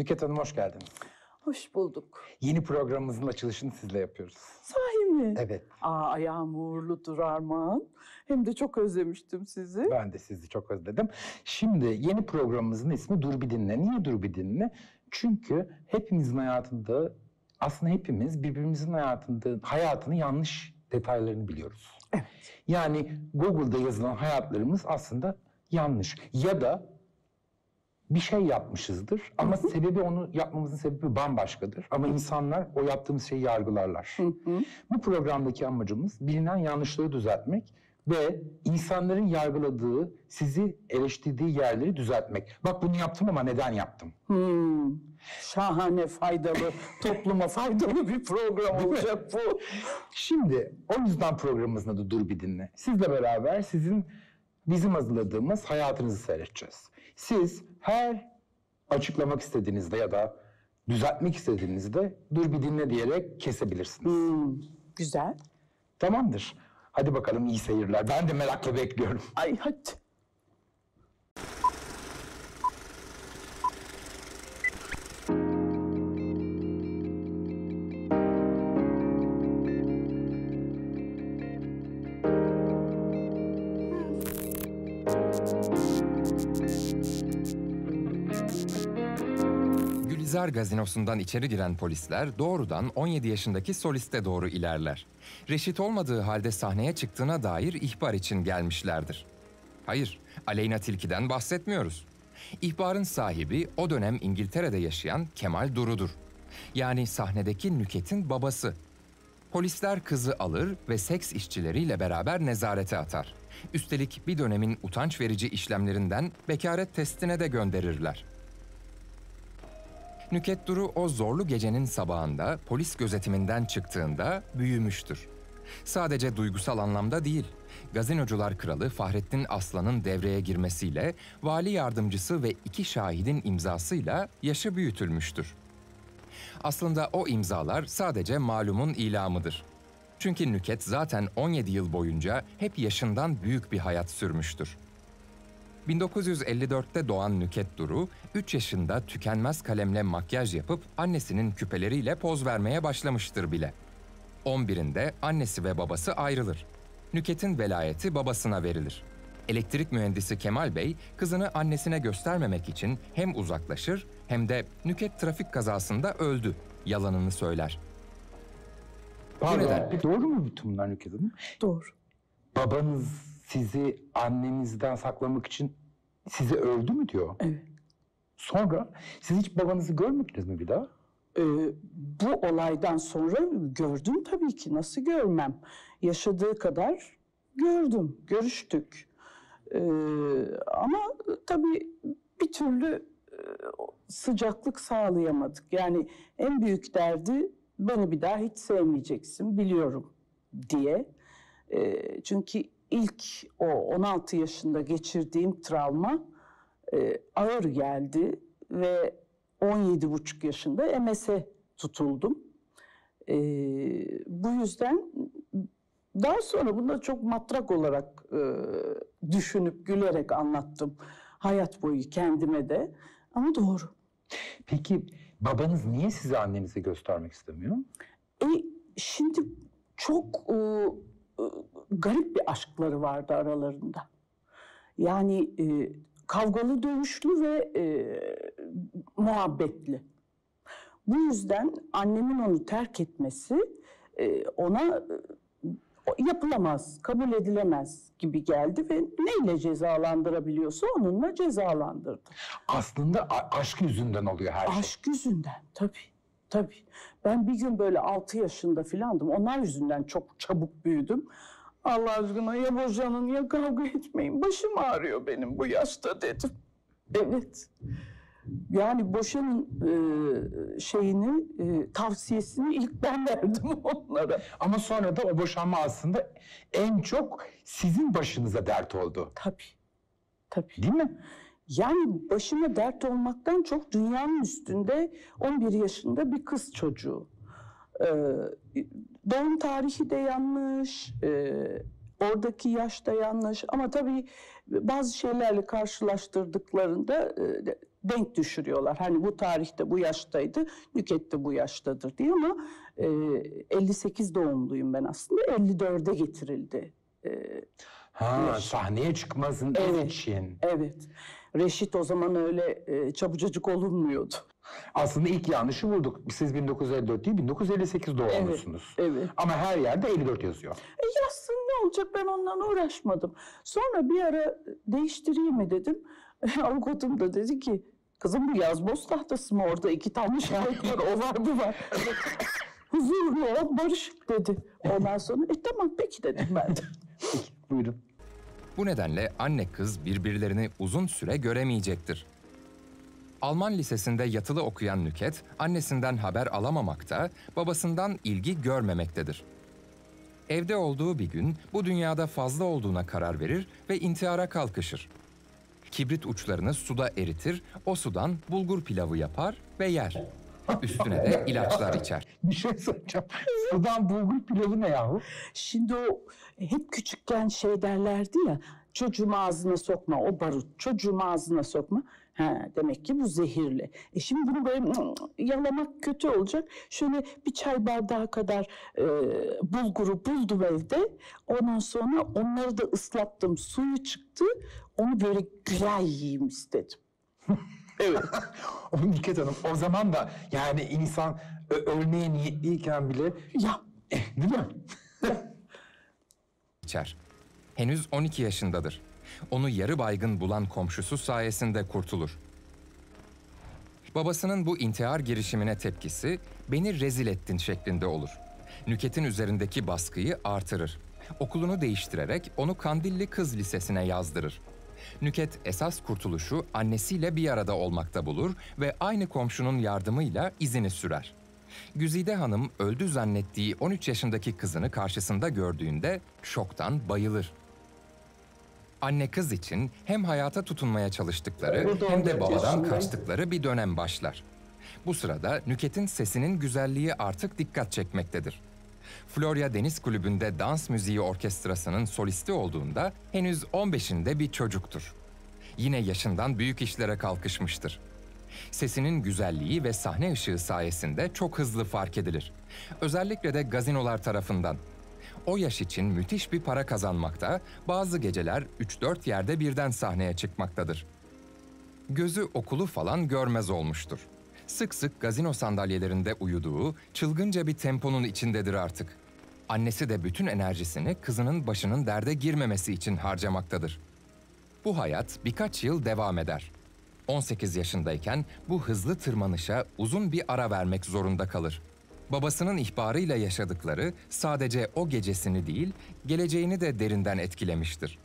Nükhet Hanım hoş geldiniz. Hoş bulduk. Yeni programımızın açılışını sizle yapıyoruz. Sahi mi? Evet. Ayağım uğurludur Armağan. Hem de çok özlemiştim sizi. Ben de sizi çok özledim. Şimdi yeni programımızın ismi Dur Bir Dinle. Niye Dur Bir Dinle? Çünkü hepimizin hayatında, aslında hepimiz birbirimizin hayatını yanlış detaylarını biliyoruz. Evet. Yani Google'da yazılan hayatlarımız aslında yanlış. Ya da bir şey yapmışızdır ama sebebi onu yapmamızın sebebi bambaşkadır. Ama insanlar o yaptığımız şeyi yargılarlar. Bu programdaki amacımız bilinen yanlışları düzeltmek ve insanların yargıladığı, sizi eleştirdiği yerleri düzeltmek. Bak bunu yaptım ama neden yaptım? Şahane, faydalı, topluma faydalı bir program olacak bu. Şimdi o yüzden programımızın adı Dur Bir Dinle. Sizle beraber bizim hazırladığımız hayatınızı seyredeceğiz. Siz her açıklamak istediğinizde ya da düzeltmek istediğinizde dur bir dinle diyerek kesebilirsiniz. Güzel. Tamamdır. Hadi bakalım, iyi seyirler. Ben de merakla bekliyorum. Ay hadi. Gülizar gazinosundan içeri giren polisler doğrudan 17 yaşındaki soliste doğru ilerler. Reşit olmadığı halde sahneye çıktığına dair ihbar için gelmişlerdir. Hayır, Aleyna Tilki'den bahsetmiyoruz. İhbarın sahibi o dönem İngiltere'de yaşayan Kemal Duru'dur. Yani sahnedeki Nükhet'in babası. Polisler kızı alır ve seks işçileriyle beraber nezarete atar. Üstelik bir dönemin utanç verici işlemlerinden bekaret testine de gönderirler. Nükhet Duru o zorlu gecenin sabahında polis gözetiminden çıktığında büyümüştür. Sadece duygusal anlamda değil, Gazinocular Kralı Fahrettin Aslan'ın devreye girmesiyle, vali yardımcısı ve 2 şahidin imzasıyla yaşı büyütülmüştür. Aslında o imzalar sadece malumun ilamıdır. Çünkü Nükhet zaten 17 yıl boyunca hep yaşından büyük bir hayat sürmüştür. 1954'te doğan Nükhet Duru, 3 yaşında tükenmez kalemle makyaj yapıp annesinin küpeleriyle poz vermeye başlamıştır bile. 11'inde annesi ve babası ayrılır. Nükhet'in velayeti babasına verilir. Elektrik mühendisi Kemal Bey, kızını annesine göstermemek için hem uzaklaşır hem de Nükhet trafik kazasında öldü yalanını söyler. Pardon, doğru mu bütün bunlar Nükhet Hanım? Doğru. Babanız sizi annenizden saklamak için sizi öldü mü diyor. Evet. Sonra siz hiç babanızı görmediniz mi bir daha? Bu olaydan sonra gördüm tabii ki. Nasıl görmem? Yaşadığı kadar gördüm, görüştük. Ama tabii bir türlü sıcaklık sağlayamadık. Yani en büyük derdi beni bir daha hiç sevmeyeceksin biliyorum diye. Çünkü İlk o 16 yaşında geçirdiğim travma ağır geldi ve 17,5 yaşında MS'e tutuldum. Bu yüzden daha sonra bunu da çok matrak olarak düşünüp gülerek anlattım hayat boyu kendime de, ama doğru. Peki babanız niye sizi annenize göstermek istemiyor? Şimdi çok... garip bir aşkları vardı aralarında. Yani kavgalı, dövüşlü ve muhabbetli. Bu yüzden annemin onu terk etmesi ona yapılamaz, kabul edilemez gibi geldi ve neyle cezalandırabiliyorsa onunla cezalandırdı. Aslında aşk yüzünden oluyor her şey. Aşk yüzünden tabii. Tabii. Ben bir gün böyle 6 yaşında filandım. Onlar yüzünden çok çabuk büyüdüm. Allah aşkına ya boşanın ya kavga etmeyin. Başım ağrıyor benim bu yaşta dedim. Evet. Yani boşanın şeyini, tavsiyesini ilk ben verdim onlara. Ama sonra da o boşanma aslında en çok sizin başınıza dert oldu. Tabii. Tabii. Değil mi? Yani başına dert olmaktan çok dünyanın üstünde 11 yaşında bir kız çocuğu. Doğum tarihi de yanlış, oradaki yaş da yanlış. Ama tabii bazı şeylerle karşılaştırdıklarında denk düşürüyorlar. Hani bu tarihte bu yaştaydı, Nükhet de bu yaştadır diye, ama 58 doğumluyum ben aslında. 54'e getirildi. Sahneye çıkmasın için. Evet. Reşit o zaman öyle çabucacık olunmuyordu. Aslında ilk yanlışı bulduk. Siz 1954 değil, 1958 doğumlusunuz. Evet. Ama her yerde 54 yazıyor. Yazsın ne olacak, ben ondan uğraşmadım. Sonra bir ara değiştireyim mi dedim. Avukatım da dedi ki, kızım bu yazboz tahtası mı, orada iki tane şahit var, o var bu var. Huzurlu ol, barış dedi. Ondan sonra tamam peki dedim ben de. Peki, buyurun. Bu nedenle anne kız birbirlerini uzun süre göremeyecektir. Alman Lisesi'nde yatılı okuyan Nükhet, annesinden haber alamamakta, babasından ilgi görmemektedir. Evde olduğu bir gün bu dünyada fazla olduğuna karar verir ve intihara kalkışır. Kibrit uçlarını suda eritir, o sudan bulgur pilavı yapar ve yer. Üstüne de ilaçlar içer. Bir şey söyleyeceğim. Sudan bulgur pilavı ne yahu? Şimdi o hep küçükken şey derlerdi ya, çocuğumu ağzına sokma, o barut, çocuğumu ağzına sokma. Demek ki bu zehirli. Şimdi bunu böyle yalamak kötü olacak. Şöyle bir çay bardağı kadar bulguru buldum evde. Ondan sonra onları da ıslattım. Suyu çıktı. Onu böyle güzel yiyeyim istedim. Evet. Nükhet Hanım, o zaman da yani insan ölmeye niyetliyken bile... Ya. Değil mi? İçer. Henüz 12 yaşındadır. Onu yarı baygın bulan komşusu sayesinde kurtulur. Babasının bu intihar girişimine tepkisi, "Beni rezil ettin" şeklinde olur. Nükhet'in üzerindeki baskıyı artırır. Okulunu değiştirerek onu Kandilli Kız Lisesi'ne yazdırır. Nükhet esas kurtuluşu annesiyle bir arada olmakta bulur ve aynı komşunun yardımıyla izini sürer. Güzide Hanım öldü zannettiği 13 yaşındaki kızını karşısında gördüğünde şoktan bayılır. Anne kız için hem hayata tutunmaya çalıştıkları hem de babadan kaçtıkları bir dönem başlar. Bu sırada Nükhet'in sesinin güzelliği artık dikkat çekmektedir. Florya Deniz Kulübü'nde dans müziği orkestrasının solisti olduğunda henüz 15'inde bir çocuktur. Yine yaşından büyük işlere kalkışmıştır. Sesinin güzelliği ve sahne ışığı sayesinde çok hızlı fark edilir. Özellikle de gazinolar tarafından. O yaş için müthiş bir para kazanmakta, bazı geceler 3-4 yerde birden sahneye çıkmaktadır. Gözü okulu falan görmez olmuştur. Sık sık gazino sandalyelerinde uyuduğu, çılgınca bir temponun içindedir artık. Annesi de bütün enerjisini kızının başının derde girmemesi için harcamaktadır. Bu hayat birkaç yıl devam eder. 18 yaşındayken bu hızlı tırmanışa uzun bir ara vermek zorunda kalır. Babasının ihbarıyla yaşadıkları sadece o gecesini değil, geleceğini de derinden etkilemiştir.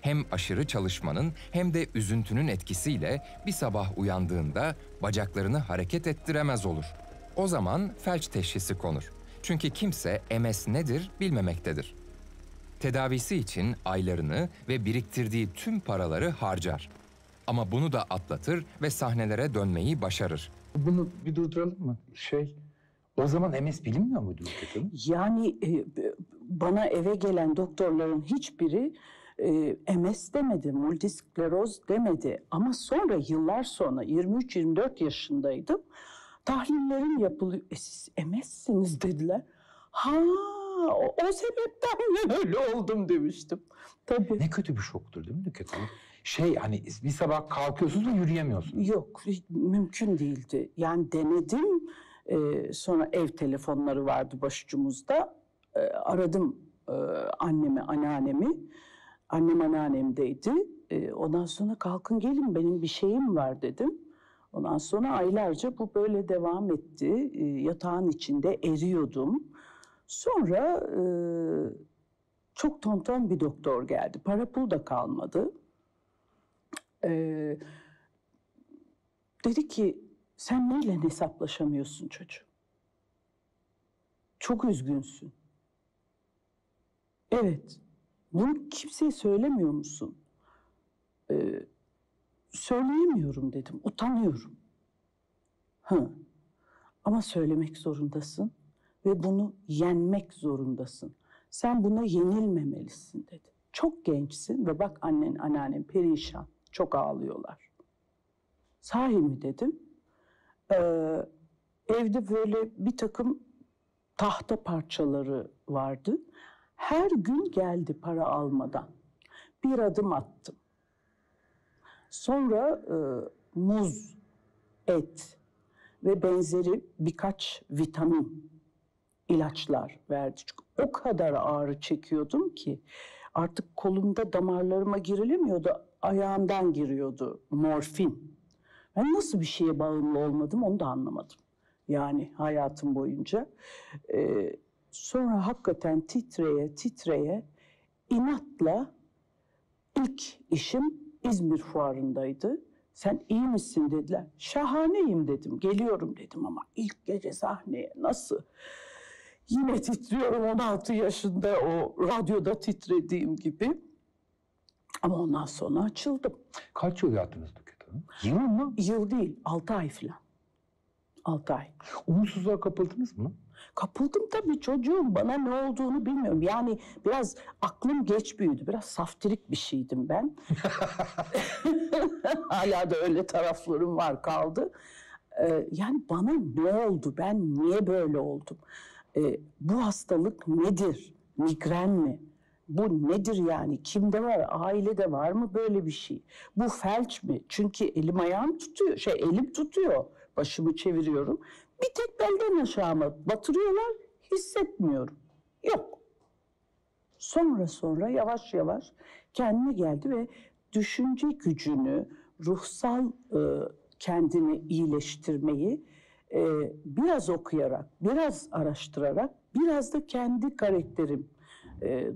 Hem aşırı çalışmanın hem de üzüntünün etkisiyle bir sabah uyandığında bacaklarını hareket ettiremez olur. O zaman felç teşhisi konur. Çünkü kimse MS nedir bilmemektedir. Tedavisi için aylarını ve biriktirdiği tüm paraları harcar. Ama bunu da atlatır ve sahnelere dönmeyi başarır. Bunu bir durduralım mı? O zaman MS bilinmiyor muydu? Yani bana eve gelen doktorların hiçbiri MS demedi, multiskleroz demedi. Ama sonra yıllar sonra, 23-24 yaşındaydım, tahlillerim yapılıyor. Siz MS'siniz dediler. O sebepten ben öyle oldum demiştim. Tabii. Ne kötü bir şoktur değil mi Nükhet Hanım? Hani bir sabah kalkıyorsunuz ve yürüyemiyorsunuz. Yok, mümkün değildi. Yani denedim. Sonra ev telefonları vardı başucumuzda. Aradım annemi, anneannemi. Annem anneannemdeydi. Ondan sonra kalkın gelin benim bir şeyim var dedim. Ondan sonra aylarca bu böyle devam etti. Yatağın içinde eriyordum. Sonra çok tonton bir doktor geldi. Para pul da kalmadı. Dedi ki, sen neyle hesaplaşamıyorsun çocuğum? Çok üzgünsün. Evet. Bunu kimseye söylemiyor musun? Söyleyemiyorum dedim. Utanıyorum. Ama söylemek zorundasın ve bunu yenmek zorundasın. Sen buna yenilmemelisin dedi. Çok gençsin ve bak annen anneannen perişan. Çok ağlıyorlar. Sahi mi dedim. Evde böyle bir takım tahta parçaları vardı. Her gün geldi para almadan. Bir adım attım. Sonra muz, et ve benzeri birkaç vitamin ilaçlar verdi. Çünkü o kadar ağrı çekiyordum ki artık kolumda damarlarıma girilemiyordu. Ayağımdan giriyordu morfin. Ben nasıl bir şeye bağımlı olmadım onu da anlamadım. Yani hayatım boyunca. Sonra hakikaten titreye titreye inatla ilk işim İzmir fuarındaydı. Sen iyi misin dediler. Şahaneyim dedim. Geliyorum dedim ama ilk gece sahneye nasıl? Yine titriyorum 16 yaşında o radyoda titrediğim gibi. Ama ondan sonra açıldım. Kaç yıl yattınız Nükhet Hanım? Yıl mı? Yıl değil. 6 ay falan. 6 ay. Umutsuzluğa kapıldınız mı? Kapıldım tabii çocuğum. Bana ne olduğunu bilmiyorum. Yani biraz aklım geç büyüdü. Biraz saftirik bir şeydim ben. Hala da öyle taraflarım var kaldı. Yani bana ne oldu? Ben niye böyle oldum? Bu hastalık nedir? Migren mi? Bu nedir yani? Kimde var? Ailede var mı böyle bir şey? Bu felç mi? Çünkü elim ayağım tutuyor. Elim tutuyor. Başımı çeviriyorum. Bir tek belden aşağıma batırıyorlar. Hissetmiyorum. Yok. Sonra yavaş yavaş kendine geldi ve düşünce gücünü, ruhsal kendini iyileştirmeyi biraz okuyarak, biraz araştırarak, biraz da kendi karakterim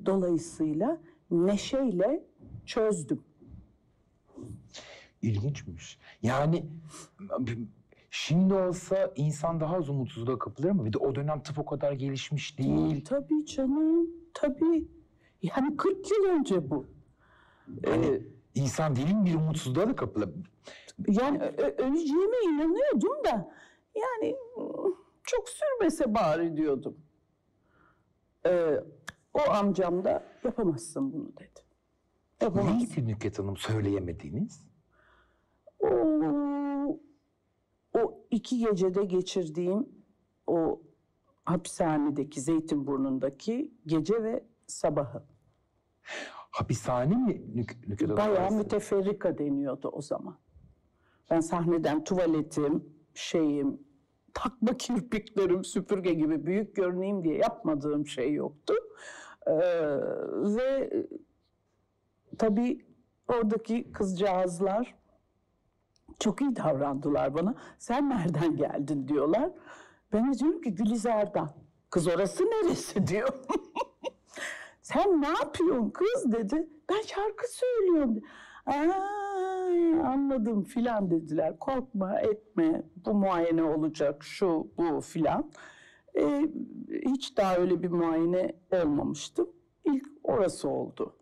dolayısıyla neşeyle çözdüm. İlginçmiş. Yani şimdi olsa insan daha az umutsuzluğa kapılır mı? Bir de o dönem tıp o kadar gelişmiş değil. Tabii canım, tabii. Yani 40 yıl önce bu. Yani insan değil mi bir umutsuzluğa da kapılabilir? Yani öleceğime inanıyordum da yani çok sürmese bari diyordum. O amcam da yapamazsın bunu dedi. Yapamazsın. Neydi Nükhet Hanım söyleyemediğiniz? O 2 gecede geçirdiğim o hapishanedeki, Zeytinburnu'ndaki gece ve sabahı. Hapishane mi Nükhet Hanım? Bayağı Müteferrika deniyordu o zaman. Ben sahneden tuvaletim, takma kirpiklerim süpürge gibi büyük görüneyim diye yapmadığım şey yoktu. Ve tabii oradaki kızcağızlar çok iyi davrandılar bana. Sen nereden geldin diyorlar. Ben de diyorum ki Gülizar'dan. Kız orası neresi diyor. Sen ne yapıyorsun kız dedi. Ben şarkı söylüyorum dedi. Anladım filan dediler. Korkma etme bu muayene olacak şu bu filan. Hiç daha öyle bir muayene olmamıştım. İlk orası oldu.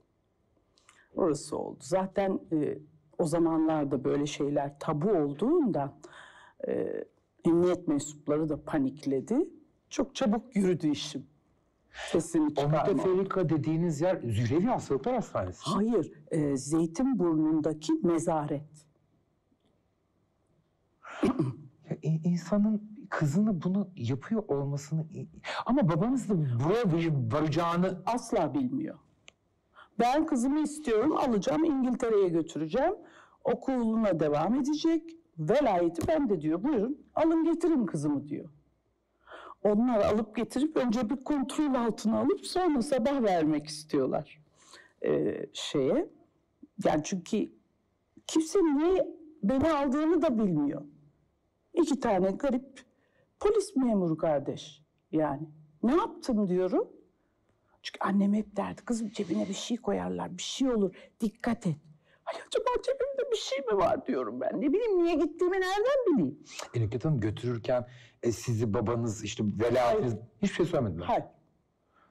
Orası oldu. Zaten o zamanlarda böyle şeyler tabu olduğunda emniyet mensupları da panikledi. Çok çabuk yürüdü işim. Sesini çıkarma. O Müteferrika dediğiniz yer Zührevi Hastalıklar Hastanesi. Hayır. Zeytinburnu'ndaki nezaret. İnsanın kızını bunu yapıyor olmasını... Ama babanız da buraya varacağını... Asla bilmiyor. Ben kızımı istiyorum, alacağım, İngiltere'ye götüreceğim. Okuluna devam edecek. Velayeti bende diyor. Buyurun, alın getirin kızımı diyor. Onlar alıp getirip önce bir kontrol altına alıp sonra sabah vermek istiyorlar Yani çünkü kimse niye beni aldığını da bilmiyor. 2 tane garip polis memuru kardeş yani. Ne yaptım diyorum. Çünkü annem hep derdi kızım cebine bir şey koyarlar bir şey olur dikkat et. Ay acaba cebimde bir şey mi var diyorum ben. Ne bileyim niye gittiğimi nereden bileyim? Nükhet Hanım götürürken sizi babanız işte velayetiniz hiçbir şey söylemediler. Hayır.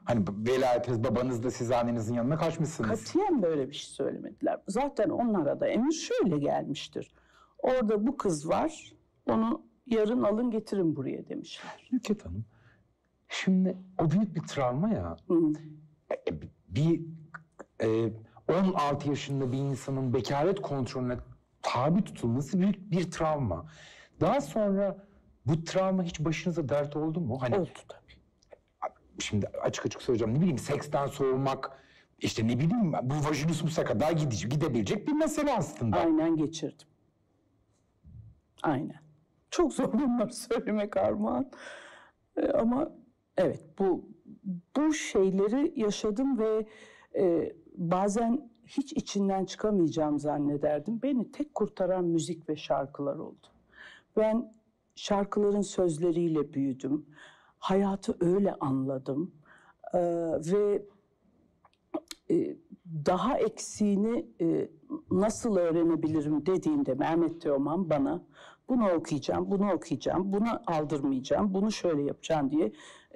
Hani velayetiniz babanız da siz annenizin yanına kaçmışsınız. Katiyen böyle bir şey söylemediler. Zaten onlara da emir şöyle gelmiştir. Orada bu kız var onu yarın alın getirin buraya demişler. Nükhet Hanım şimdi o büyük bir travma ya. Bir 16 yaşında bir insanın bekaret kontrolüne tabi tutulması büyük bir travma. Daha sonra bu travma hiç başınıza dert oldu mu? Hani, oldu tabii. Şimdi açık açık söyleyeceğim, ne bileyim, seksten soğumak, işte ne bileyim, bu vajinismusa kadar gidebilecek bir mesele aslında. Aynen geçirdim. Aynen. Çok zor bunları söylemek Armağan. Ama evet, bu şeyleri yaşadım ve bazen hiç içinden çıkamayacağım zannederdim. Beni tek kurtaran müzik ve şarkılar oldu. Ben şarkıların sözleriyle büyüdüm. Hayatı öyle anladım. Ve daha eksiğini nasıl öğrenebilirim dediğimde Mehmet Teoman bana bunu okuyacağım, bunu okuyacağım, buna aldırmayacağım, bunu şöyle yapacağım diye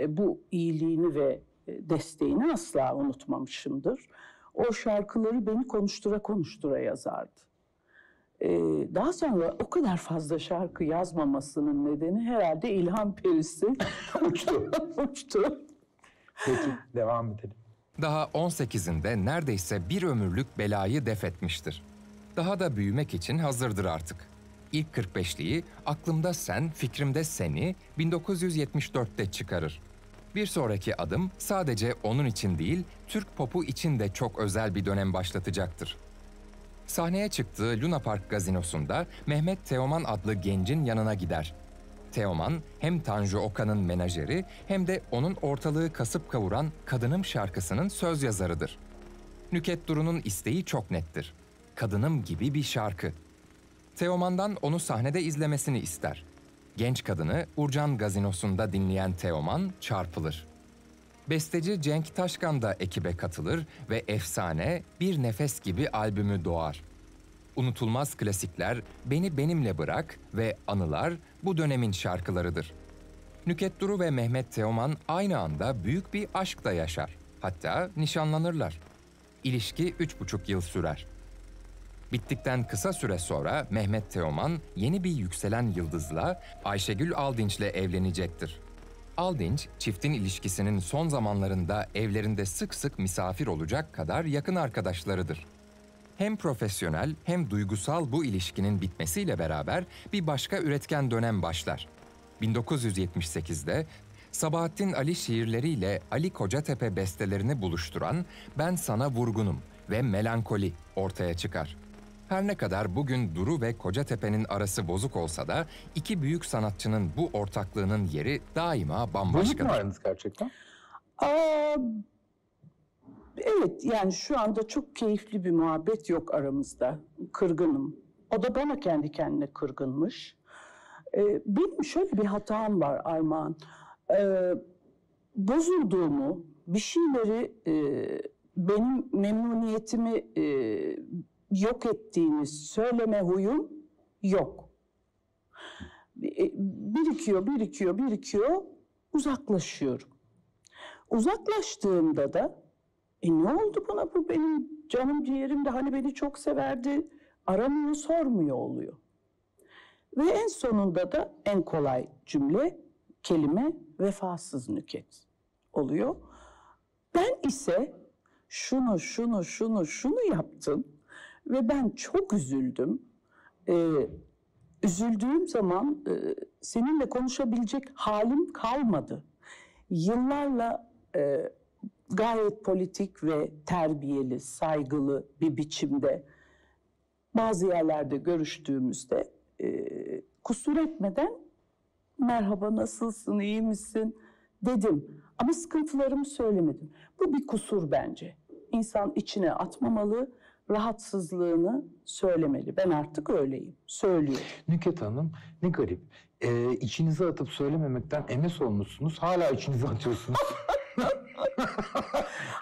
bu iyiliğini ve desteğini asla unutmamışımdır. O şarkıları beni konuştura konuştura yazardı. Daha sonra o kadar fazla şarkı yazmamasının nedeni herhalde ilham perisi uçtu. Peki, devam edelim. Daha 18'inde neredeyse bir ömürlük belayı def etmiştir. Daha da büyümek için hazırdır artık. İlk 45'liği Aklımda Sen, Fikrimde Seni 1974'te çıkarır. Bir sonraki adım sadece onun için değil, Türk popu için de çok özel bir dönem başlatacaktır. Sahneye çıktığı Luna Park gazinosunda Mehmet Teoman adlı gencin yanına gider. Teoman hem Tanju Okan'ın menajeri hem de onun ortalığı kasıp kavuran Kadınım şarkısının söz yazarıdır. Nükhet Duru'nun isteği çok nettir. Kadınım gibi bir şarkı. Teoman'dan onu sahnede izlemesini ister. Genç kadını Urcan gazinosunda dinleyen Teoman çarpılır. Besteci Cenk Taşkan da ekibe katılır ve efsane Bir Nefes Gibi albümü doğar. Unutulmaz klasikler Beni Benimle Bırak ve Anılar bu dönemin şarkılarıdır. Nükhet Duru ve Mehmet Teoman aynı anda büyük bir aşkla yaşar. Hatta nişanlanırlar. İlişki 3,5 yıl sürer. Bittikten kısa süre sonra Mehmet Teoman yeni bir yükselen yıldızla Ayşegül Aldinç'le evlenecektir. Aldinç, çiftin ilişkisinin son zamanlarında evlerinde sık sık misafir olacak kadar yakın arkadaşlarıdır. Hem profesyonel hem duygusal bu ilişkinin bitmesiyle beraber bir başka üretken dönem başlar. 1978'de Sabahattin Ali şiirleriyle Ali Kocatepe bestelerini buluşturan Ben Sana Vurgunum ve Melankoli ortaya çıkar. Her ne kadar bugün Duru ve Kocatepe'nin arası bozuk olsa da iki büyük sanatçının bu ortaklığının yeri daima bambaşkadır. Bozuk mu aranız gerçekten? Evet, yani şu anda çok keyifli bir muhabbet yok aramızda. Kırgınım. O da bana kendi kendine kırgınmış. Benim şöyle bir hatam var Armağan. Bozulduğumu, bir şeyleri benim memnuniyetimi yok ettiğini söyleme huyum yok. Birikiyor, uzaklaşıyorum. Uzaklaştığımda da ne oldu buna, bu benim canım ciğerimde, hani beni çok severdi, aramıyor, sormuyor oluyor. Ve en sonunda da en kolay cümle, kelime vefasız Nükhet oluyor. Ben ise şunu yaptım ve ben çok üzüldüm. Üzüldüğüm zaman seninle konuşabilecek halim kalmadı. Yıllarla gayet politik ve terbiyeli, saygılı bir biçimde bazı yerlerde görüştüğümüzde kusur etmeden merhaba, nasılsın, iyi misin dedim. Ama sıkıntılarımı söylemedim. Bu bir kusur bence. İnsan içine atmamalı, rahatsızlığını söylemeli. Ben artık öyleyim, söylüyorum. Nükhet Hanım, ne garip. İçinize atıp söylememekten MS olmuşsunuz, hala içinize atıyorsunuz.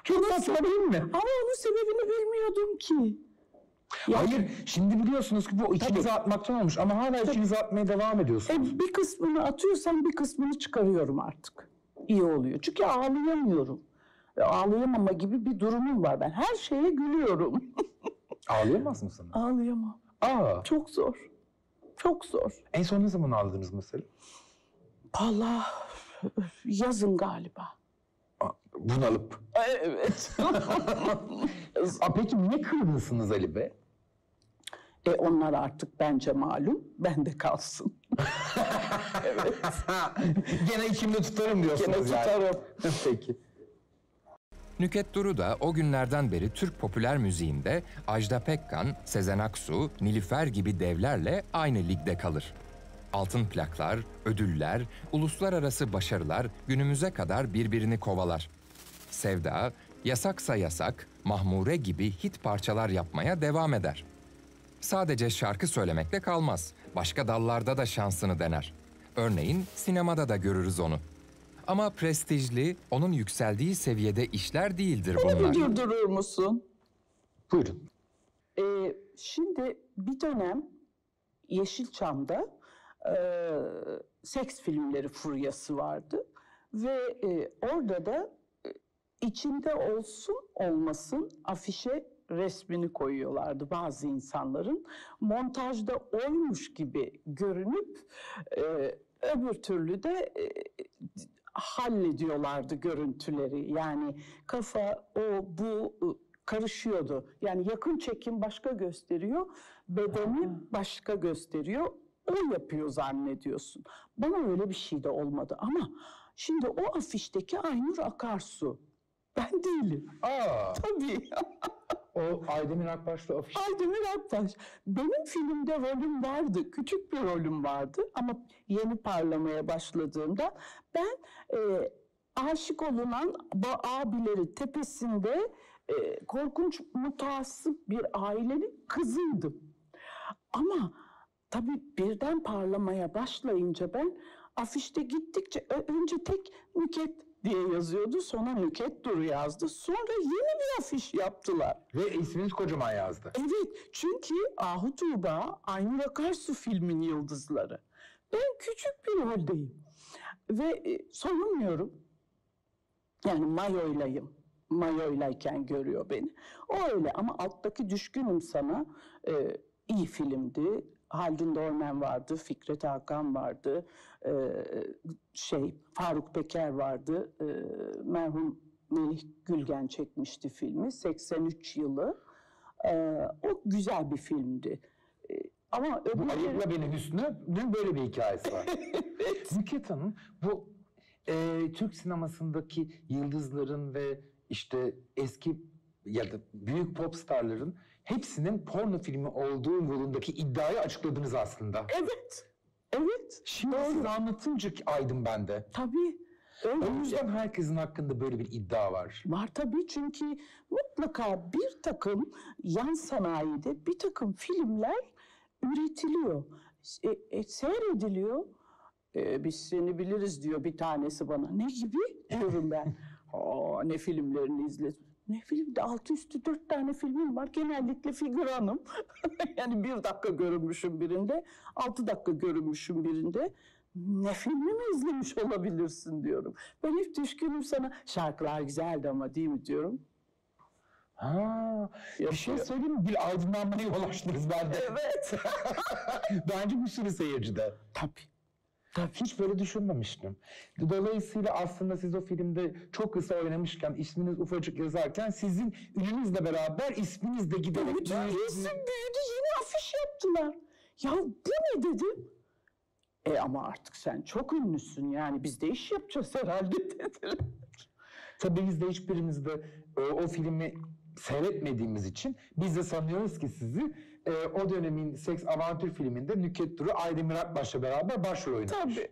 Çok tatlı değil mi? Ama onun sebebini bilmiyordum ki. Yani, hayır, şimdi biliyorsunuz ki bu içinize atmaktan olmuş ama hala içinize atmaya devam ediyorsunuz. Bir kısmını atıyorsam bir kısmını çıkarıyorum artık. İyi oluyor. Çünkü ağlayamıyorum. Ağlayamama gibi bir durumum var ben. Her şeye gülüyorum. Ağlayamaz mısınız? Ağlayamam. Aa. Çok zor. Çok zor. En son ne zaman ağladınız mesela? Vallahi yazın galiba. Bunalıp. Evet. Peki niye kırılsınız Ali Bey? Onlar artık bence malum, bende kalsın. Evet. Gene içimde tutarım diyorsunuz. Gene tutarım. Peki. Nükhet Duru da o günlerden beri Türk popüler müziğinde Ajda Pekkan, Sezen Aksu, Nilüfer gibi devlerle aynı ligde kalır. Altın plaklar, ödüller, uluslararası başarılar günümüze kadar birbirini kovalar. Sevda, Yasaksa Yasak, Mahmure gibi hit parçalar yapmaya devam eder. Sadece şarkı söylemekle kalmaz, başka dallarda da şansını dener. Örneğin sinemada da görürüz onu. Ama prestijli, onun yükseldiği seviyede işler değildir bunlar. Beni bir durdurur musun? Buyurun. Şimdi bir dönem Yeşilçam'da seks filmleri furyası vardı. Ve orada da içinde olsun olmasın afişe resmini koyuyorlardı bazı insanların. Montajda oymuş gibi görünüp öbür türlü de hallediyorlardı görüntüleri. Yani kafa, o, bu karışıyordu. Yani yakın çekim başka gösteriyor, bedeni başka gösteriyor. O yapıyor zannediyorsun. Bana öyle bir şey de olmadı ama şimdi o afişteki Aynur Akarsu. Ben değilim. Aa. Tabii. O Aydemir Akbaş'la afiş. Aydemir Akbaş. Benim filmde rolüm vardı. Küçük bir rolüm vardı ama yeni parlamaya başladığımda ben aşık olunan abilerin tepesinde korkunç mutasip bir ailenin kızıydım. Ama tabii birden parlamaya başlayınca ben afişte gittikçe önce tek Nükhet diye yazıyordu. Sonra Nükhet Duru yazdı. Sonra yeni bir afiş yaptılar. Ve isminiz kocaman yazdı. Evet. Çünkü Ahu Tuğba, Aynur Akarsu filmin yıldızları. Ben küçük bir roldeyim. Ve soyunmuyorum. Yani mayoylayım. Mayoylayken görüyor beni. O öyle ama alttaki Düşkünüm Sana iyi filmdi. Halim Dormen vardı, Fikret Hakan vardı, Faruk Peker vardı, merhum Melih Gülgen çekmişti filmi, 83 yılı. O güzel bir filmdi. Ama öbürleri... Ayıpla Beni Hüsnü, dün böyle bir hikayesi var. Evet. Nükhet Hanım, bu Türk sinemasındaki yıldızların ve işte eski ya da büyük pop starların hepsinin porno filmi olduğu yolundaki iddiayı açıkladınız aslında. Evet. Evet. Şimdi siz anlatınca aydın bende. Tabii. Öyle. O yüzden herkesin hakkında böyle bir iddia var. Var tabii çünkü mutlaka bir takım yan sanayide bir takım filmler üretiliyor. Seyrediliyor. Biz seni biliriz diyor bir tanesi bana. Ne gibi? Diyorum ben. Aa, ne filmlerini izledim. Ne filmde? Altı üstü 4 tane filmim var. Genellikle figüranım. Yani 1 dakika görünmüşüm birinde. 6 dakika görünmüşüm birinde. Ne filmimi izlemiş olabilirsin diyorum. Ben hep Düşkünüm Sana. Şarkılar güzeldi ama değil mi diyorum. Ha, bir şey söyleyeyim mi? Bir aydınlanmaya yol açtınız bende. Evet. Bence bir sürü seyircide. Tabii. Tabii. Hiç böyle düşünmemiştim. Dolayısıyla aslında siz o filmde çok kısa oynamışken, isminiz ufacık yazarken sizin ününüzle beraber isminiz de giderek... İsim büyüdü, yine afiş yaptılar. Ya bu ne dedim? Ama artık sen çok ünlüsün yani biz de iş yapacağız herhalde dediler. Tabii biz de hiçbirimiz de o filmi seyretmediğimiz için biz de sanıyoruz ki sizi... o dönemin seks avantür filminde Nükhet Duru Aydemir Akbaş'la beraber başrol oynamış. Tabii.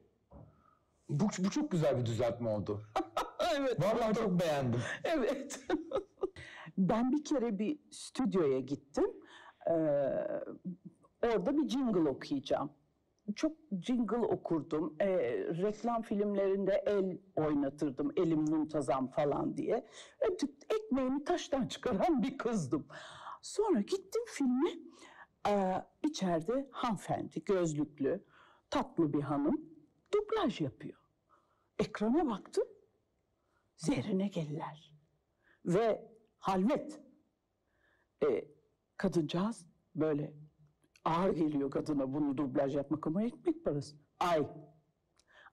Bu çok güzel bir düzeltme oldu. Evet. Vallahi çok beğendim. Evet. Ben bir kere bir stüdyoya gittim. Orada bir jingle okuyacağım. Çok jingle okurdum. Reklam filmlerinde el oynatırdım. Elim muntazam falan diye. Ekmeğimi taştan çıkaran bir kızdım. Sonra gittim filme, içeride hanımefendi, gözlüklü, tatlı bir hanım dublaj yapıyor. Ekrana baktım, Zerrine Geller ve Halvet. Kadıncağız böyle ağır geliyor kadına bunu dublaj yapmak ama ekmek parası. Ay,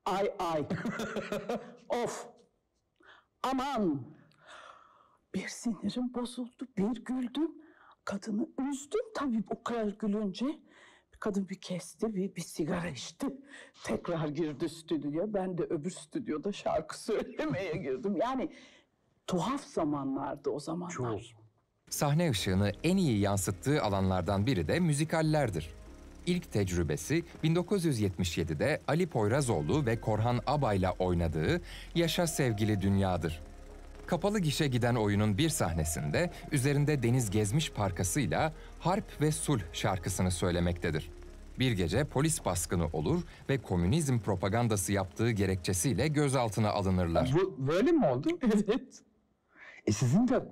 ay, ay, of, Aman! Bir sinirim bozuldu, bir güldüm. Kadını üzdüm tabii o kadar gülünce. Kadın bir kesti, bir sigara içti. Tekrar girdi stüdyoya. Ben de öbür stüdyoda şarkı söylemeye girdim. Yani tuhaf zamanlardı o zamanlar. Çok. Sahne ışığını en iyi yansıttığı alanlardan biri de müzikallerdir. İlk tecrübesi 1977'de Ali Poyrazoğlu ve Korhan Abay'la oynadığı Yaşa Sevgili Dünya'dır. Kapalı gişe giden oyunun bir sahnesinde üzerinde Deniz Gezmiş parkasıyla Harp ve Sulh şarkısını söylemektedir. Bir gece polis baskını olur ve komünizm propagandası yaptığı gerekçesiyle gözaltına alınırlar. Böyle mi oldu? Evet. Sizin de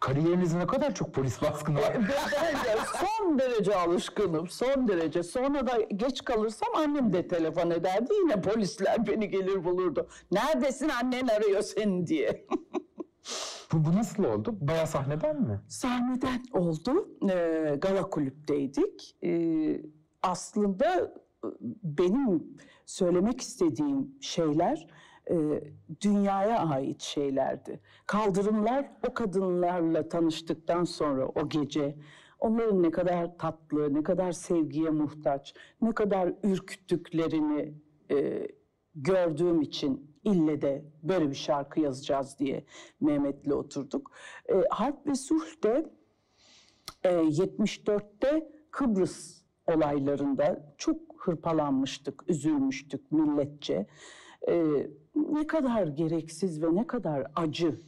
kariyerinizin ne kadar çok polis baskını var. Son derece alışkınım, son derece. Sonra da geç kalırsam annem de telefon ederdi. Yine polisler beni gelir bulurdu. Neredesin, annen arıyor seni diye. Bu nasıl oldu? Bayağı sahneden mi? Sahneden oldu. Gala kulüpteydik. Aslında benim söylemek istediğim şeyler... dünyaya ait şeylerdi. Kaldırımlar o kadınlarla tanıştıktan sonra o gece onların ne kadar tatlı, ne kadar sevgiye muhtaç, ne kadar ürküttüklerini gördüğüm için ille de böyle bir şarkı yazacağız diye Mehmet'le oturduk. Harp ve Sulh de 74'te Kıbrıs olaylarında çok hırpalanmıştık, üzülmüştük milletçe. Ne kadar gereksiz ve ne kadar acı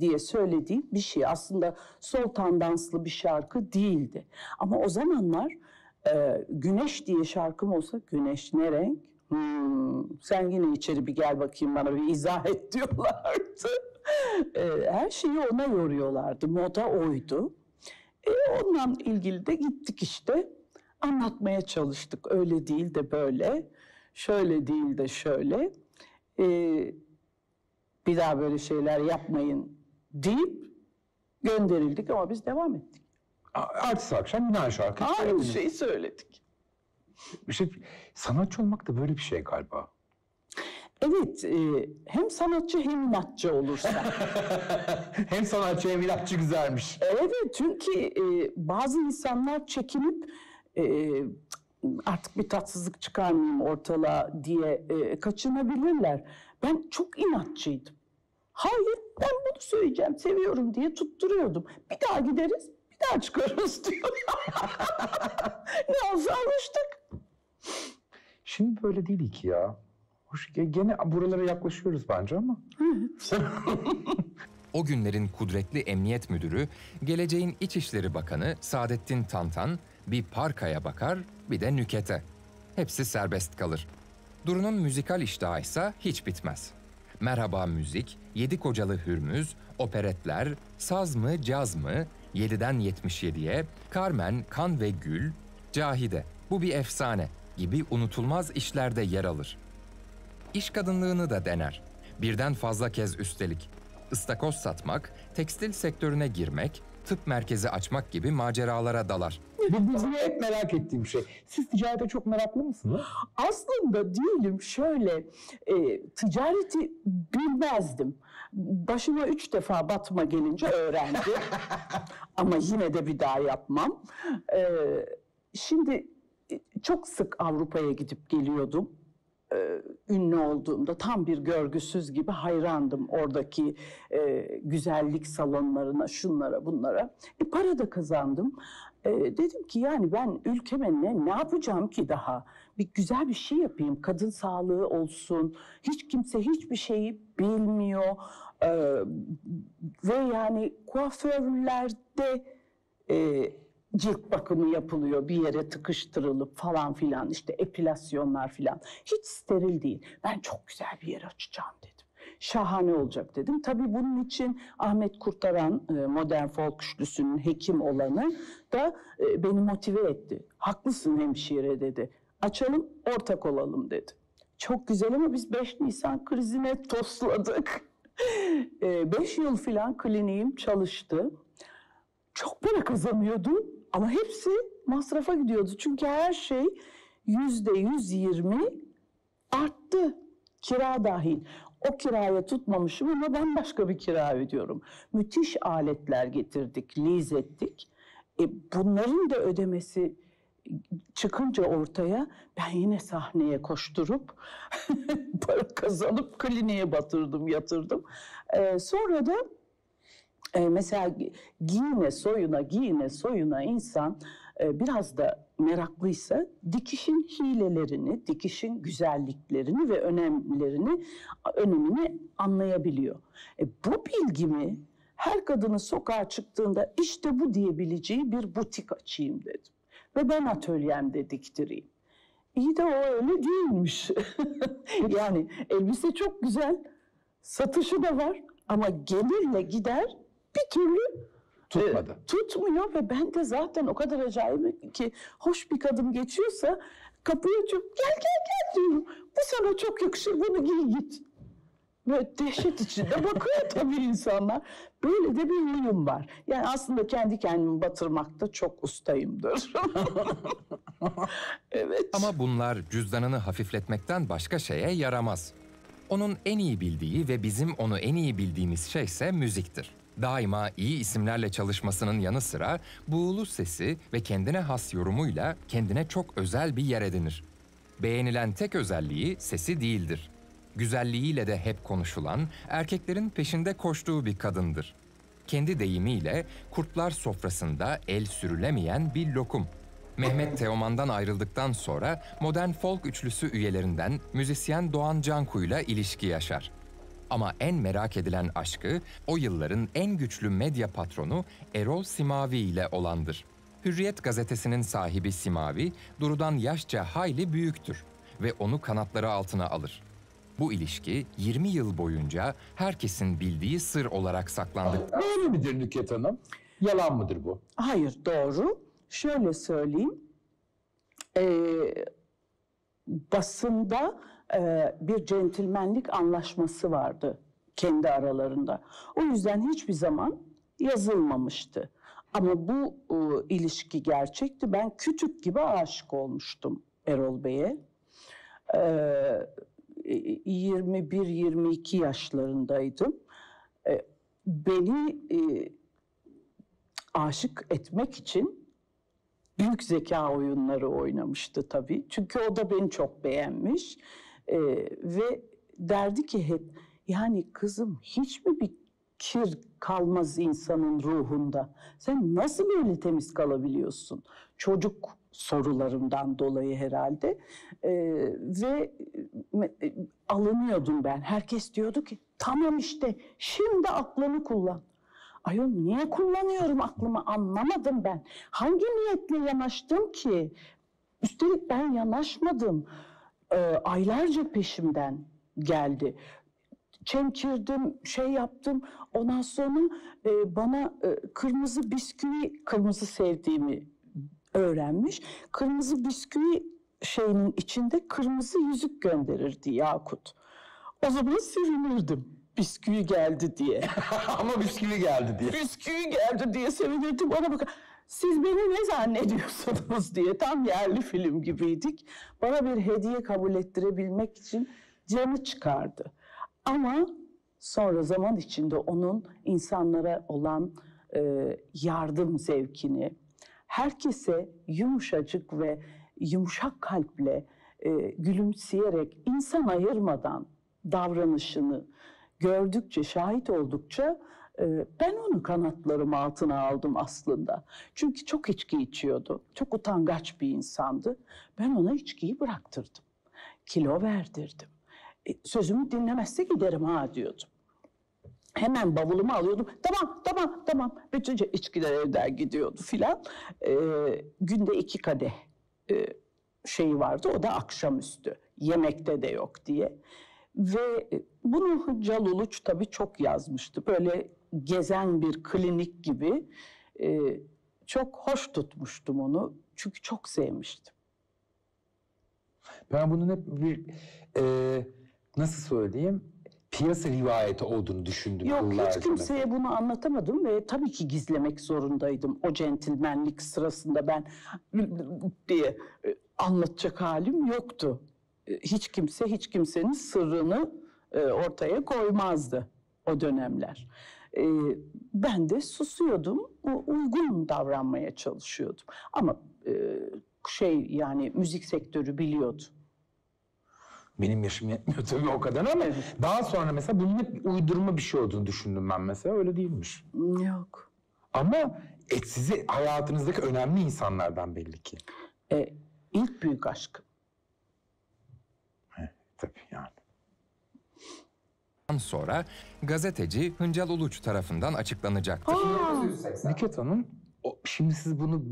diye söylediğim bir şey. Aslında sol tandanslı bir şarkı değildi. Ama o zamanlar güneş diye şarkım olsa güneş ne renk? Sen yine içeri bir gel bakayım bana bir izah et diyorlardı. Her şeyi ona yoruyorlardı. Moda oydu. Ondan ilgili de gittik işte. Anlatmaya çalıştık. Öyle değil de böyle. Şöyle değil de şöyle. Bir daha böyle şeyler yapmayın deyip gönderildik ama biz devam ettik. Ertesi akşam bir daha şarkı. Aynı şeyi söyledik. İşte, sanatçı olmak da böyle bir şey galiba. Evet, hem sanatçı hem inatçı olursa. Hem sanatçı hem inatçı güzelmiş. Evet, çünkü bazı insanlar çekinip... artık bir tatsızlık çıkarmayayım ortalığa diye kaçınabilirler. Ben çok inatçıydım. Hayır, ben bunu söyleyeceğim, seviyorum diye tutturuyordum. Bir daha gideriz, bir daha çıkarız diyor. Ne olsa alıştık. Şimdi böyle değil ki ya. Gene buralara yaklaşıyoruz bence ama. Evet. O günlerin kudretli emniyet müdürü, geleceğin İçişleri Bakanı Saadettin Tantan, bir Parka'ya bakar, bir de Nükhet'e. Hepsi serbest kalır. Duru'nun müzikal iştahı ise hiç bitmez. Merhaba Müzik, Yedi Kocalı Hürmüz, operetler, Saz mı Caz mı, 7'den 77'ye, Carmen, Kan ve Gül, Cahide, Bu Bir Efsane gibi unutulmaz işlerde yer alır. İş kadınlığını da dener. Birden fazla kez üstelik. İstakoz satmak, tekstil sektörüne girmek, tıp merkezi açmak gibi maceralara dalar. Bildiğinizi hep merak ettiğim şey. Siz ticarete çok meraklı mısınız? Aslında değilim. Şöyle, ticareti bilmezdim. Başıma 3 defa batma gelince öğrendim. Ama yine de bir daha yapmam. Şimdi çok sık Avrupa'ya gidip geliyordum. Ünlü olduğumda tam bir görgüsüz gibi hayrandım oradaki güzellik salonlarına, şunlara, bunlara. Para da kazandım. Dedim ki yani ben ülkeme ne yapacağım ki daha? Bir güzel bir şey yapayım. Kadın sağlığı olsun. Hiç kimse hiçbir şeyi bilmiyor. Ve yani kuaförlerde cilt bakımı yapılıyor, bir yere tıkıştırılıp falan filan, işte epilasyonlar filan. Hiç steril değil. Ben çok güzel bir yer açacağım dedim. Şahane olacak dedim. Tabii bunun için Ahmet Kurtaran, Modern Folk Üçlüsü'nün hekim olanı da beni motive etti. Haklısın hemşire dedi. Açalım, ortak olalım dedi. Çok güzel ama biz 5 Nisan krizine tosladık. 5 yıl filan kliniğim çalıştı. Çok para kazanıyordum. Ama hepsi masrafa gidiyordu. Çünkü her şey %120 arttı. Kira dahil. O kiraya tutmamışım ama ben başka bir kira ödüyorum. Müthiş aletler getirdik, lease ettik. Bunların da ödemesi çıkınca ortaya ben yine sahneye koşturup para kazanıp kliniğe batırdım, yatırdım. Sonra da mesela giyine soyuna insan biraz da meraklıysa dikişin hilelerini, dikişin güzelliklerini ve önemini anlayabiliyor. Bu bilgimi her kadının sokağa çıktığında işte bu diyebileceği bir butik açayım dedim. Ve ben atölyemde diktireyim. İyi de o öyle değilmiş. Yani elbise çok güzel, satışı da var ama gelirle gider bir türlü tutmadı. Tutmuyor ve ben de zaten o kadar acayip ki hoş bir kadın geçiyorsa kapıyı açıp gel diyorum. Bu sana çok yakışır, bunu giy git. Böyle dehşet içinde bakıyor tabii insanlar. Böyle de bir huyum var. Yani aslında kendi kendimi batırmakta çok ustayımdır. Evet. Ama bunlar cüzdanını hafifletmekten başka şeye yaramaz. Onun en iyi bildiği ve bizim onu en iyi bildiğimiz şeyse müziktir. Daima iyi isimlerle çalışmasının yanı sıra buğulu sesi ve kendine has yorumuyla kendine çok özel bir yer edinir. Beğenilen tek özelliği sesi değildir. Güzelliğiyle de hep konuşulan, erkeklerin peşinde koştuğu bir kadındır. Kendi deyimiyle kurtlar sofrasında el sürülemeyen bir lokum. Mehmet Teoman'dan ayrıldıktan sonra Modern Folk Üçlüsü üyelerinden müzisyen Doğan Canku'yla ilişki yaşar. Ama en merak edilen aşkı o yılların en güçlü medya patronu Erol Simavi ile olandır. Hürriyet gazetesinin sahibi Simavi, Duru'dan yaşça hayli büyüktür ve onu kanatları altına alır. Bu ilişki 20 yıl boyunca herkesin bildiği sır olarak saklandı. Doğru midir Nükhet Hanım? Yalan mıdır bu? Hayır, doğru. Şöyle söyleyeyim. Basında bir centilmenlik anlaşması vardı kendi aralarında. O yüzden hiçbir zaman yazılmamıştı. Ama bu ilişki gerçekti. Ben kütük gibi aşık olmuştum Erol Bey'e. 21-22 yaşlarındaydım. Beni aşık etmek için büyük zeka oyunları oynamıştı tabii. Çünkü o da beni çok beğenmiş. Ve derdi ki hep, yani kızım hiç mi bir kir kalmaz insanın ruhunda? Sen nasıl böyle temiz kalabiliyorsun? Çocuk sorularımdan dolayı herhalde. Ve alınıyordum ben. Herkes diyordu ki tamam işte şimdi aklını kullan. Ayol niye kullanıyorum aklımı, anlamadım ben. Hangi niyetle yanaştım ki? Üstelik ben yanaşmadım. Aylarca peşimden geldi. Çemkirdim, şey yaptım. Ondan sonra bana kırmızı bisküvi, kırmızı sevdiğimi öğrenmiş. Kırmızı bisküvi şeyinin içinde kırmızı yüzük gönderirdi Yakut. O zaman sevinirdim. Bisküvi geldi diye. Ama bisküvi geldi diye. Bisküvi geldi diye sevinirdim. Ona bakar. Siz beni ne zannediyorsunuz diye. Tam yerli film gibiydik. Bana bir hediye kabul ettirebilmek için canı çıkardı. Ama sonra zaman içinde onun insanlara olan yardım zevkini, herkese yumuşacık ve yumuşak kalple gülümseyerek insan ayırmadan davranışını gördükçe, şahit oldukça ben onu kanatlarım altına aldım aslında. Çünkü çok içki içiyordu, çok utangaç bir insandı. Ben ona içkiyi bıraktırdım, kilo verdirdim. Sözümü dinlemezse giderim ha diyordum. Hemen bavulumu alıyordum. Tamam. Bütün içkiler evden gidiyordu filan. Günde 2 kadeh şeyi vardı. O da akşamüstü. Yemekte de yok diye. Ve bunu Hıncal Uluç tabii çok yazmıştı. Böyle gezen bir klinik gibi. Çok hoş tutmuştum onu. Çünkü çok sevmiştim. Ben bunun hep bir nasıl söyleyeyim? Piyasa rivayeti olduğunu düşündüm. Yok, hiç kimseye mesela bunu anlatamadım ve tabii ki gizlemek zorundaydım. O centilmenlik sırasında ben diye anlatacak halim yoktu. Hiç kimse hiç kimsenin sırrını ortaya koymazdı o dönemler. Ben de susuyordum, uygun davranmaya çalışıyordum. Ama yani müzik sektörü biliyordu. Benim yaşım yetmiyor tabii o kadar ama daha sonra mesela bunun hep uydurma bir şey olduğunu düşündüm ben mesela, öyle değilmiş. Yok. Ama sizi hayatınızdaki önemli insanlardan belli ki. İlk büyük aşk. Tabii yani. Sonra gazeteci Hıncal Uluç tarafından açıklanacaktır. Nükhet Hanım, şimdi siz bunu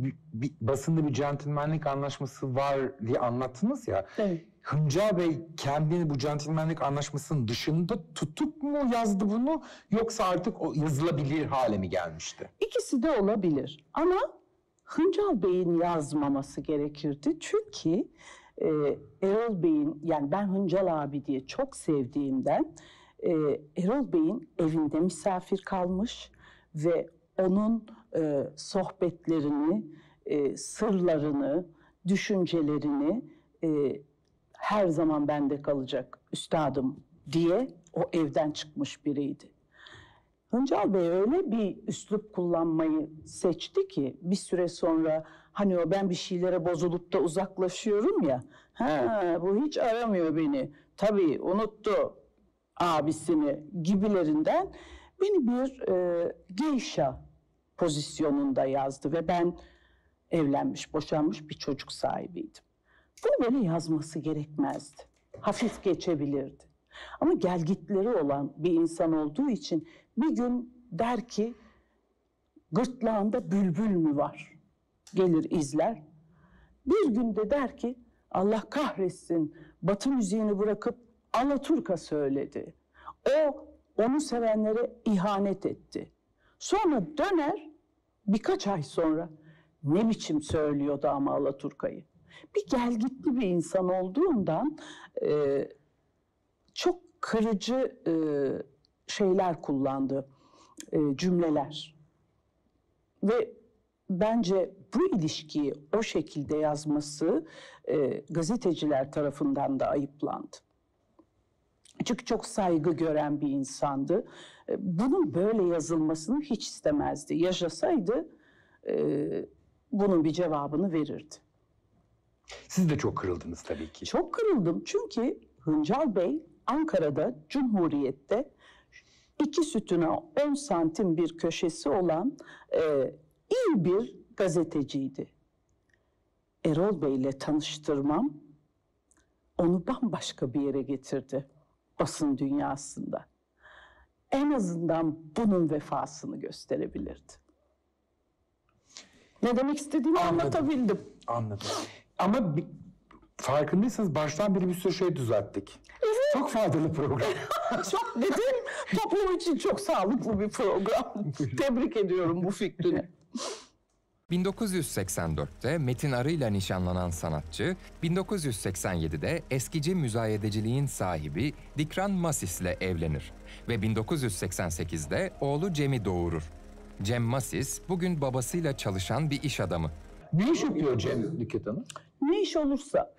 basında bir centilmenlik anlaşması var diye anlattınız ya. Evet. Hıncal Bey kendini bu centilmenlik anlaşmasının dışında tutup mu yazdı bunu, yoksa artık o yazılabilir hale mi gelmişti? İkisi de olabilir ama Hıncal Bey'in yazmaması gerekirdi çünkü Erol Bey'in, yani ben Hıncal abi diye çok sevdiğimden, Erol Bey'in evinde misafir kalmış ve onun sohbetlerini, sırlarını, düşüncelerini her zaman bende kalacak üstadım diye o evden çıkmış biriydi. Hıncal Bey öyle bir üslup kullanmayı seçti ki bir süre sonra hani o ben bir şeylere bozulup da uzaklaşıyorum ya, ha, bu hiç aramıyor beni, tabii unuttu abisini gibilerinden beni bir geisha pozisyonunda yazdı ve ben evlenmiş, boşanmış bir çocuk sahibiydim. Bunu böyle yazması gerekmezdi. Hafif geçebilirdi. Ama gelgitleri olan bir insan olduğu için bir gün der ki gırtlağında bülbül mü var? Gelir izler. Bir gün de der ki Allah kahretsin Batı müziğini bırakıp Alaturka söyledi. O onu sevenlere ihanet etti. Sonra döner birkaç ay sonra ne biçim söylüyordu ama Alaturka'yı. Bir gelgitli bir insan olduğundan çok kırıcı şeyler kullandı, cümleler. Ve bence bu ilişkiyi o şekilde yazması gazeteciler tarafından da ayıplandı. Çünkü çok saygı gören bir insandı. Bunun böyle yazılmasını hiç istemezdi. Yaşasaydı bunun bir cevabını verirdi. Siz de çok kırıldınız tabii ki. Çok kırıldım çünkü Hıncal Bey Ankara'da Cumhuriyet'te 2 sütuna 10 santim bir köşesi olan iyi bir gazeteciydi. Erol Bey'le tanıştırmam onu bambaşka bir yere getirdi basın dünyasında. En azından bunun vefasını gösterebilirdi. Ne demek istediğimi anlatabildim. Anladım. Ama farkındaysanız baştan beri bir sürü şey düzelttik. Evet. Çok faydalı program. Çok dedim, toplum için çok sağlıklı bir program. Tebrik ediyorum bu fikrini. 1984'te Metin Arı ile nişanlanan sanatçı, 1987'de eskici müzayedeciliğin sahibi Dikran Masis ile evlenir ve 1988'de oğlu Cem'i doğurur. Cem Masis bugün babasıyla çalışan bir iş adamı. Ne iş yapıyor Cem Nükhet Hanım? Ne iş olursa.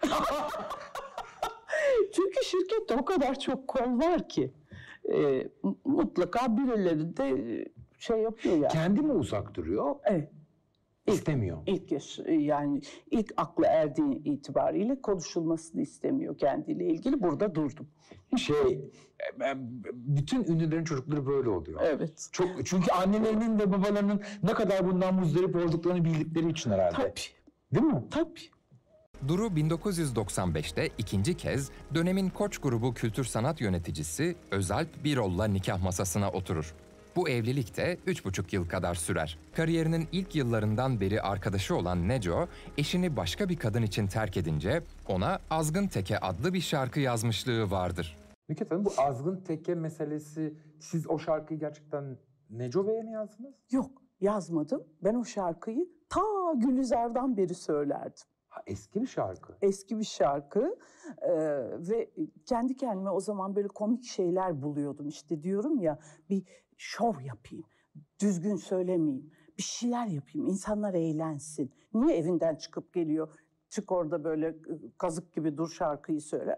Çünkü şirkette o kadar çok kol var ki mutlaka birileri de şey yapıyor yani. Kendi mi uzak duruyor? Evet. İstemiyor. İlk akla erdiği itibariyle konuşulmasını istemiyor kendiyle ilgili. Burada durdum. Bütün ünlülerin çocukları böyle oluyor. Evet. Çok, çünkü annelerinin de babalarının ne kadar bundan muzdarip olduklarını bildikleri için herhalde. Tabii. Değil mi? Tabii. Duru 1995'te ikinci kez dönemin Koç grubu kültür sanat yöneticisi Özalp Birol'la nikah masasına oturur. Bu evlilik de 3,5 yıl kadar sürer. Kariyerinin ilk yıllarından beri arkadaşı olan Neco, eşini başka bir kadın için terk edince ona Azgın Teke adlı bir şarkı yazmışlığı vardır. Nükhet Hanım, bu Azgın Teke meselesi, siz o şarkıyı gerçekten Neco Bey'e mi yazdınız? Yok, yazmadım. Ben o şarkıyı ta Gülizar'dan beri söylerdim. Eski bir şarkı. Eski bir şarkı ve kendi kendime o zaman böyle komik şeyler buluyordum. İşte diyorum ya, bir şov yapayım, düzgün söylemeyeyim, bir şeyler yapayım, insanlar eğlensin. Niye evinden çıkıp geliyor, çık orada böyle kazık gibi dur şarkıyı söyle.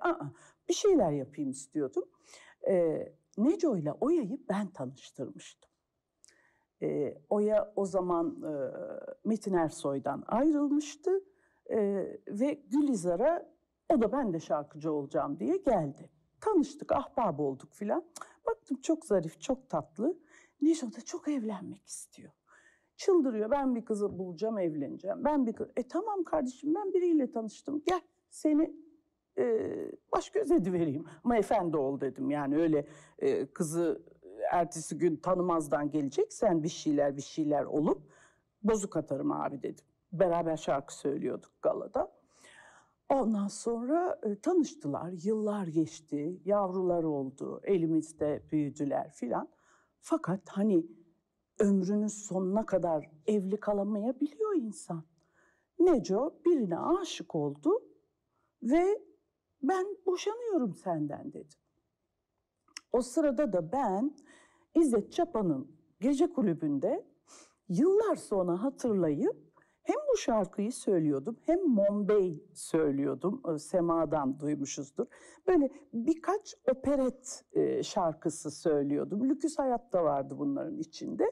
Bir şeyler yapayım istiyordum. Neco ile Oya'yı ben tanıştırmıştım. Oya o zaman Metin Ersoy'dan ayrılmıştı ve Gülizar'a o da ben de şarkıcı olacağım diye geldi. Tanıştık, ahbap olduk filan. Baktım çok zarif, çok tatlı. Neco da çok evlenmek istiyor. Çıldırıyor, ben bir kızı bulacağım, evleneceğim. Tamam kardeşim, ben biriyle tanıştım. Gel seni baş göz edivereyim. Ama efendi ol dedim, yani öyle kızı ertesi gün tanımazdan gelecek. Sen bir şeyler olup bozuk atarım abi dedim. Beraber şarkı söylüyorduk galada. Ondan sonra tanıştılar, yıllar geçti, yavrular oldu, elimizde büyüdüler filan. Fakat hani ömrünün sonuna kadar evli kalamayabiliyor insan. Neco birine aşık oldu ve ben boşanıyorum senden dedi. O sırada da ben İzzet Çapa'nın gece kulübünde yıllar sonra hatırlayıp hem bu şarkıyı söylüyordum hem Mombay söylüyordum. Sema'dan duymuşuzdur. Böyle birkaç operet şarkısı söylüyordum. Lüküs Hayat da vardı bunların içinde.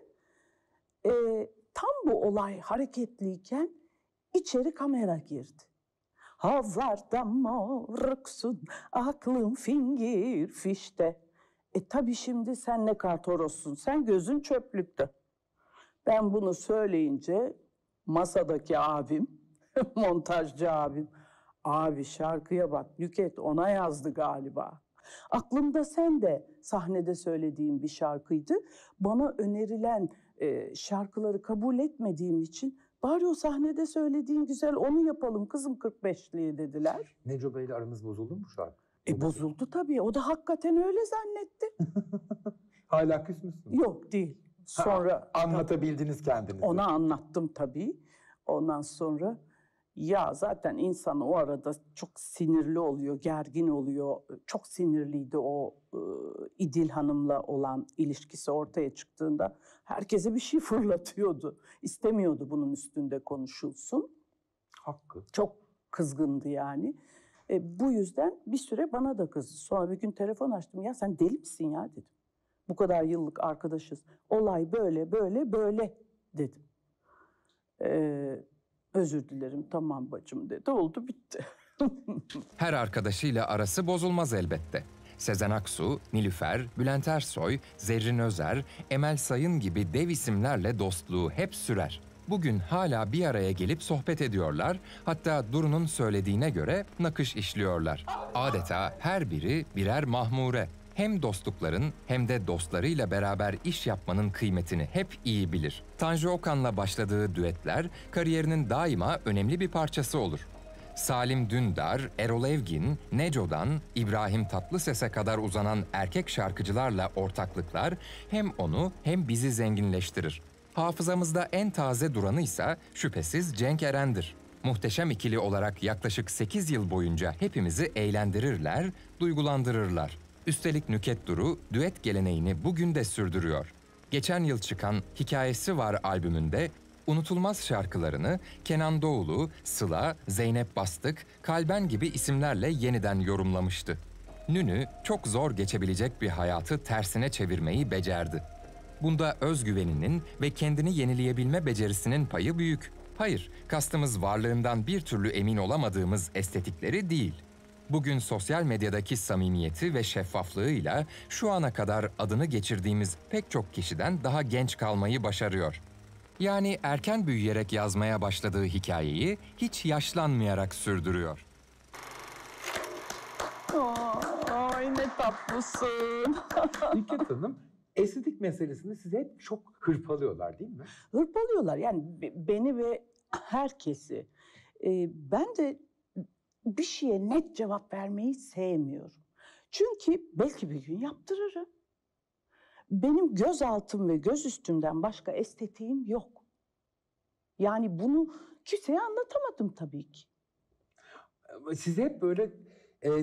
Tam bu olay hareketliyken içeri kamera girdi. Hazarda moruksun, aklım fingir fişte. Tabii şimdi sen ne kartorozsun, sen gözün çöplükte. Ben bunu söyleyince masadaki abim, montajcı abim, abi şarkıya bak Nükhet ona yazdı galiba. Aklımda sen de sahnede söylediğim bir şarkıydı. Bana önerilen şarkıları kabul etmediğim için bari o sahnede söylediğin güzel onu yapalım kızım 45'liği dediler. Neco Bey'le aramız bozuldu mu bu şarkı? Bozuldu tabii. O da hakikaten öyle zannetti. Hala küs müsün? Yok değil. Sonra anlatabildiniz kendinizi. Ona anlattım tabii. Ondan sonra ya zaten insan o arada çok sinirli oluyor, gergin oluyor. Çok sinirliydi o İdil Hanım'la olan ilişkisi ortaya çıktığında. Herkese bir şey fırlatıyordu. İstemiyordu bunun üstünde konuşulsun. Hakkı. Çok kızgındı yani. Bu yüzden bir süre bana da kızdı. Sonra bir gün telefon açtım. Ya sen deli misin ya dedim. Bu kadar yıllık arkadaşız. Olay böyle dedim. Özür dilerim tamam bacım dedi. Oldu bitti. Her arkadaşıyla arası bozulmaz elbette. Sezen Aksu, Nilüfer, Bülent Ersoy, Zerrin Özer, Emel Sayın gibi dev isimlerle dostluğu hep sürer. Bugün hala bir araya gelip sohbet ediyorlar, hatta Duru'nun söylediğine göre nakış işliyorlar. Adeta her biri birer mahmure. Hem dostlukların hem de dostlarıyla beraber iş yapmanın kıymetini hep iyi bilir. Tanju Okan'la başladığı düetler kariyerinin daima önemli bir parçası olur. Salim Dündar, Erol Evgin, Neco'dan İbrahim Tatlıses'e kadar uzanan erkek şarkıcılarla ortaklıklar hem onu hem bizi zenginleştirir. Hafızamızda en taze duranı ise şüphesiz Cenk Eren'dir. Muhteşem ikili olarak yaklaşık 8 yıl boyunca hepimizi eğlendirirler, duygulandırırlar. Üstelik Nükhet Duru düet geleneğini bugün de sürdürüyor. Geçen yıl çıkan Hikayesi Var albümünde unutulmaz şarkılarını Kenan Doğulu, Sıla, Zeynep Bastık, Kalben gibi isimlerle yeniden yorumlamıştı. Nünü çok zor geçebilecek bir hayatı tersine çevirmeyi becerdi. Bunda özgüveninin ve kendini yenileyebilme becerisinin payı büyük. Hayır, kastımız varlığından bir türlü emin olamadığımız estetikleri değil. Bugün sosyal medyadaki samimiyeti ve şeffaflığıyla şu ana kadar adını geçirdiğimiz pek çok kişiden daha genç kalmayı başarıyor. Yani erken büyüyerek yazmaya başladığı hikayeyi hiç yaşlanmayarak sürdürüyor. Ay ne tatlısın. Nükhet Hanım, estetik meselesinde sizi hep çok hırpalıyorlar değil mi? Hırpalıyorlar yani beni ve herkesi. Ben de bir şeye net cevap vermeyi sevmiyorum. Çünkü belki bir gün yaptırırım. Benim göz altım ve göz üstümden başka estetiğim yok. Yani bunu kimseye anlatamadım tabii ki. Siz hep böyle,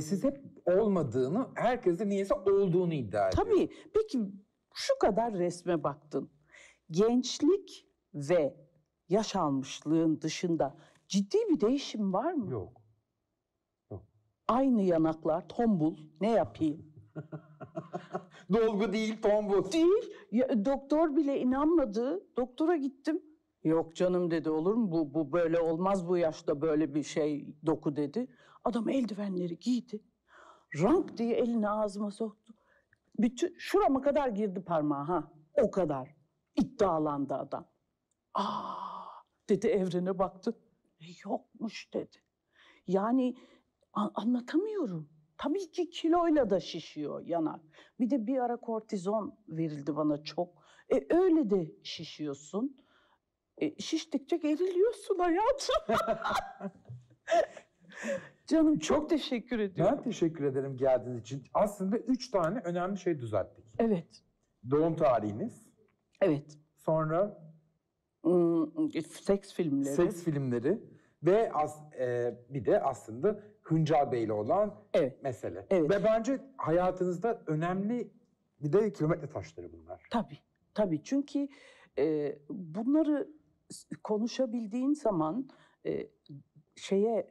siz hep olmadığını, herkesin niyeyse olduğunu iddia ediyor. Tabii. Peki şu kadar resme baktın. Gençlik ve yaş almışlığın dışında ciddi bir değişim var mı? Yok. Aynı yanaklar, tombul, ne yapayım? Dolgu değil, tombul. Değil. Ya, doktor bile inanmadı. Doktora gittim. Yok canım dedi, olur mu? Bu böyle olmaz, bu yaşta böyle bir şey doku dedi. Adam eldivenleri giydi. Rank diye elini ağzıma soktu. Bütün şurama kadar girdi parmağı ha. O kadar. İddialandı adam. Aa dedi, evrene baktı. Yokmuş dedi. Yani anlatamıyorum. Tabii ki kiloyla da şişiyor yanak. Bir de bir ara kortizon verildi bana çok. Öyle de şişiyorsun. Şiştikçe geriliyorsun hayatım. Canım çok teşekkür ediyorum. Ben teşekkür ederim geldiğiniz için. Aslında 3 tane önemli şey düzelttik. Evet. Doğum tarihiniz. Evet. Sonra? Seks filmleri. Seks filmleri ve bir de aslında Hıncal Bey'le olan evet. mesele. Evet. Ve bence hayatınızda önemli bir de kilometre taşları bunlar. Tabii. Tabii çünkü bunları konuşabildiğin zaman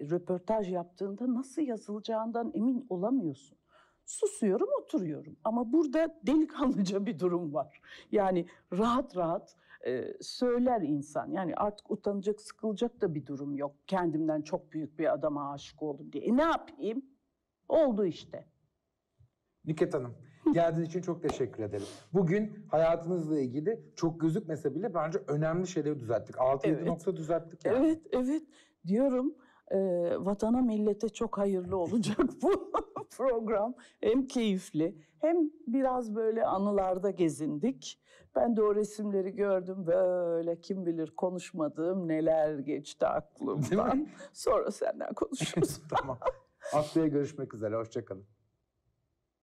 röportaj yaptığında nasıl yazılacağından emin olamıyorsun. Susuyorum, oturuyorum ama burada delikanlıca bir durum var. Yani rahat rahat söyler insan. Yani artık utanacak, sıkılacak da bir durum yok. Kendimden çok büyük bir adama aşık oldum diye. Ne yapayım? Oldu işte. Nükhet Hanım, geldiğiniz için çok teşekkür ederim. Bugün hayatınızla ilgili çok gözükmese bile bence önemli şeyleri düzelttik. 6-7 evet. nokta düzelttik yani. Evet, evet. Diyorum, vatana, millete çok hayırlı olacak bu program. Hem keyifli, hem biraz böyle anılarda gezindik. Ben de o resimleri gördüm, böyle kim bilir konuşmadığım neler geçti aklımdan. Sonra senden konuşuruz. Tamam. Haftaya görüşmek üzere, hoşça kalın.